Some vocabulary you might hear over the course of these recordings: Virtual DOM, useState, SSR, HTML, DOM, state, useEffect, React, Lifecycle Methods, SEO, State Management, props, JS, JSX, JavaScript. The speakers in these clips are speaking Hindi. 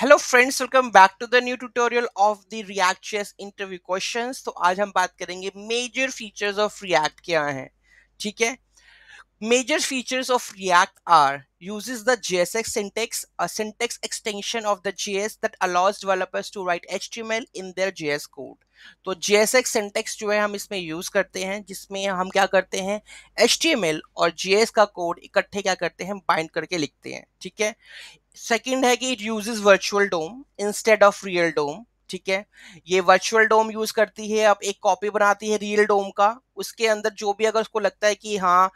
Hello friends, welcome back to the new tutorial of the React JS interview questions. तो आज हम बात करेंगे मेजर फीचर्स ऑफ रिएक्ट क्या हैं। ठीक है, major features of React are uses the JSX syntax, a syntax extension of the JS that allows developers to write HTML in their JS code। तो JSX syntax जो है हम इसमें यूज करते हैं, जिसमें हम क्या करते हैं, HTML और JS का कोड इकट्ठे क्या करते हैं, बाइंड करके लिखते हैं। ठीक है, सेकंड है कि it uses virtual DOM instead of real DOM. ठीक है, ये वर्चुअल डोम यूज करती है, अब एक कॉपी बनाती है रियल डोम का, उसके अंदर जो भी अगर उसको लगता है कि हाँ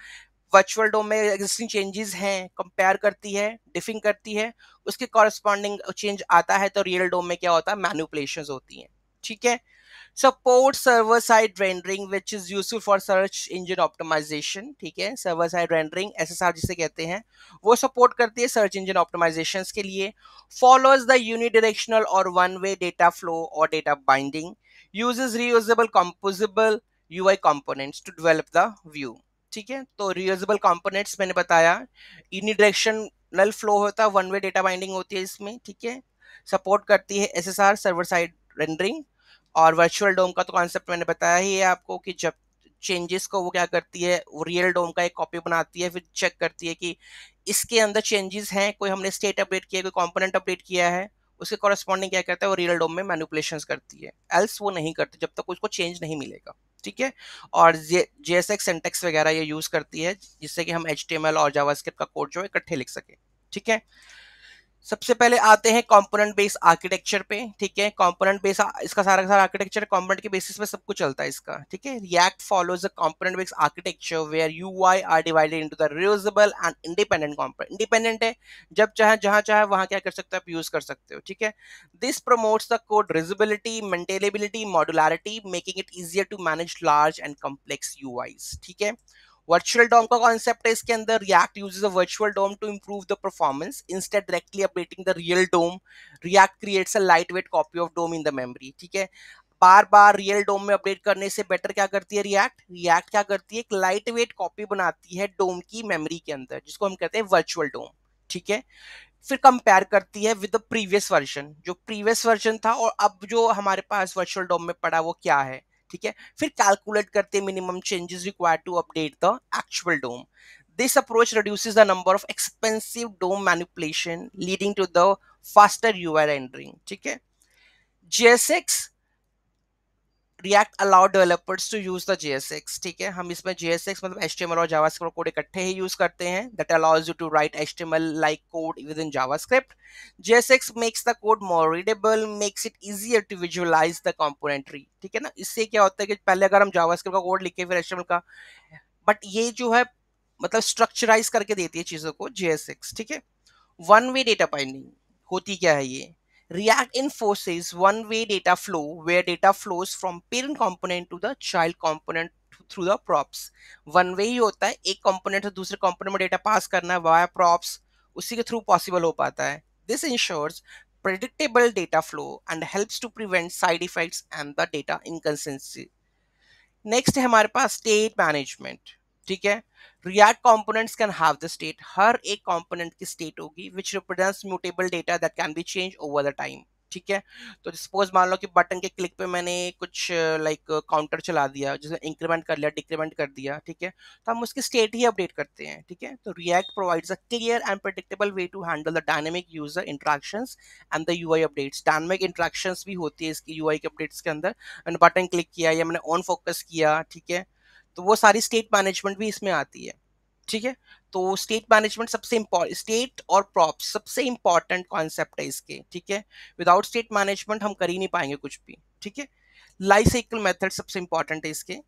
वर्चुअल डोम में एग्जिस्टिंग चेंजेस हैं, कंपेयर करती है, डिफिंग करती है, उसके कॉरस्पॉन्डिंग चेंज आता है, तो रियल डोम में क्या होता है, मैनिपुलेशंस होती हैं। ठीक है, support server side rendering which is useful for search engine optimisation. ठीक है, सर्वर साइड रेंडरिंग SSR जिसे कहते हैं, वो सपोर्ट करती है सर्च इंजन ऑप्टिमाइजेशन के लिए। फॉलोज द यूनिडायरेक्शनल और वन वे डेटा फ्लो और data binding. Uses reusable composable UI components to develop the view. ठीक है, तो रियूजेबल कंपोनेंट्स मैंने बताया, यूनिडायरेक्शनल फ्लो होता है, वन वे डेटा बाइंडिंग होती है इसमें। ठीक है, सपोर्ट करती है SSR सर्वर साइड रेंडरिंग, और वर्चुअल डोम का तो कॉन्सेप्ट मैंने बताया ही है आपको कि जब चेंजेस को वो क्या करती है, रियल डोम का एक कॉपी बनाती है, फिर चेक करती है कि इसके अंदर चेंजेस हैं, कोई हमने स्टेट अपडेट किया, कोई कॉम्पोनेंट अपडेट किया है, उसके कॉरस्पॉन्डिंग क्या करता है, वो रियल डोम में मैनिपुलेशंस करती है, एल्स वो नहीं करती जब तक उसको चेंज नहीं मिलेगा। ठीक है, और JSX सिंटैक्स वगैरह ये यूज करती है, जिससे कि हम HTML और जावास्क्रिप्ट का कोड जो है इकट्ठे लिख सके। ठीक है, सबसे पहले आते हैं कंपोनेंट बेस्ड आर्किटेक्चर पे। ठीक है, कंपोनेंट बेस इसका सारा का सारा आर्किटेक्चर कंपोनेंट के बेसिस पे सब कुछ चलता है इसका। ठीक है, React follows a component based architecture where UI are divided into the reusable and independent component. Independent है, जब चाहे जहां चाहे वहां क्या कर सकते हो आप, यूज कर सकते हो। ठीक है, this promotes the code reusability, maintainability, modularity, making it easier to manage large and complex UIs। ठीक है, वर्चुअल डोम का कॉन्सेप्ट है इसके अंदर, React uses a virtual DOM to improve the performance instead directly updating the real DOM. React creates a lightweight copy of DOM in the memory. ठीक है, बार बार रियल डोम में अपडेट करने से बेटर क्या करती है रिएक्ट, रिएक्ट क्या करती है, एक लाइटवेट कॉपी बनाती है डोम की मेमोरी के अंदर, जिसको हम कहते हैं वर्चुअल डोम। ठीक है, फिर कंपेयर करती है विद द प्रीवियस वर्जन, जो प्रीवियस वर्जन था और अब जो हमारे पास वर्चुअल डोम में पड़ा वो क्या है। ठीक है, फिर कैलकुलेट करते हैं minimum changes required to update the actual DOM. This approach reduces the number of expensive DOM manipulation leading to the faster UI rendering. ठीक है, JSX React allow developers to use the JSX। ठीक है, हम इसमें JSX मतलब HTML और जावास्क्रिप्ट कोड इकट्ठे ही यूज करते हैं। That allows you to write HTML like code within JavaScript. JSX makes the code more readable, makes it easier to visualise the component tree. ठीक है ना, इससे क्या होता है कि पहले अगर हम जावास्क्रिप्ट का कोड लिखे फिर HTML का, बट ये जो है मतलब स्ट्रक्चराइज करके देती है चीजों को JSX। ठीक है, वन वे डेटा बाइंडिंग होती क्या है, ये React enforces one-way data flow where data flows from parent component to the child component through the props। One way ही होता है, एक component से दूसरे component में data pass करना है via props, उसी के through possible हो पाता है। This ensures predictable data flow and helps to prevent side effects and the data inconsistency। Next है हमारे पास state management। ठीक है, React components can have the state। हर एक component की state होगी which represents mutable data that can be changed over the time। ठीक है, तो suppose मान लो कि बटन के क्लिक पे मैंने कुछ लाइक काउंटर चला दिया, जैसे इंक्रीमेंट कर लिया, डिक्रीमेंट कर दिया। ठीक है, तो हम उसकी स्टेट ही अपडेट करते हैं। ठीक है, तो React provides a clear and predictable way to handle the dynamic user interactions and the UI updates। Dynamic interactions भी होती है इसकी UI के अपडेट्स के अंदर। मैंने बटन क्लिक किया या मैंने ऑन फोकस किया, ठीक है, तो वो सारी स्टेट मैनेजमेंट भी इसमें आती है। ठीक है, तो स्टेट मैनेजमेंट सबसे इम्पोर्टेंट, स्टेट और प्रॉप्स सबसे इम्पोर्टेंट कॉन्सेप्ट है इसके। ठीक है, विदाउट स्टेट मैनेजमेंट हम कर ही नहीं पाएंगे कुछ भी। ठीक है, लाइफ साइकिल मेथड सबसे इम्पोर्टेंट है इसके।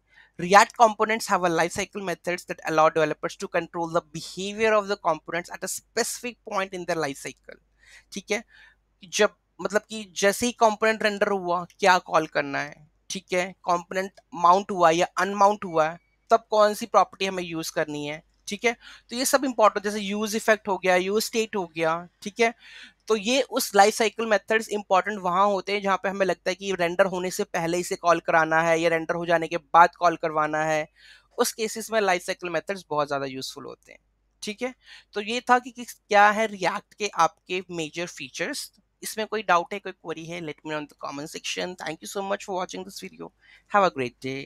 React components have a lifecycle methods that allow developers to control the behavior of the components at a specific point in their life cycle। ठीक है, जब मतलब कि जैसे ही कॉम्पोनेंट रेंडर हुआ क्या कॉल करना है, ठीक है, कंपोनेंट माउंट हुआ या अनमाउंट हुआ है, तब कौन सी प्रॉपर्टी हमें यूज करनी है। ठीक है, तो ये सब इंपॉर्टेंट, जैसे यूज इफेक्ट हो गया, यूज स्टेट हो गया। ठीक है, तो ये उस लाइफ साइकिल मेथड्स इंपॉर्टेंट वहाँ होते हैं जहाँ पे हमें लगता है कि रेंडर होने से पहले इसे कॉल कराना है या रेंडर हो जाने के बाद कॉल करवाना है, उस केसेस में लाइफ साइकिल मेथड्स बहुत ज़्यादा यूजफुल होते हैं। ठीक है, तो ये था कि क्या है रिएक्ट के आपके मेजर फीचर्स। इसमें कोई डाउट है, कोई क्वेरी है, let me know in the comment section. Thank you so much for watching this video. Have a great day.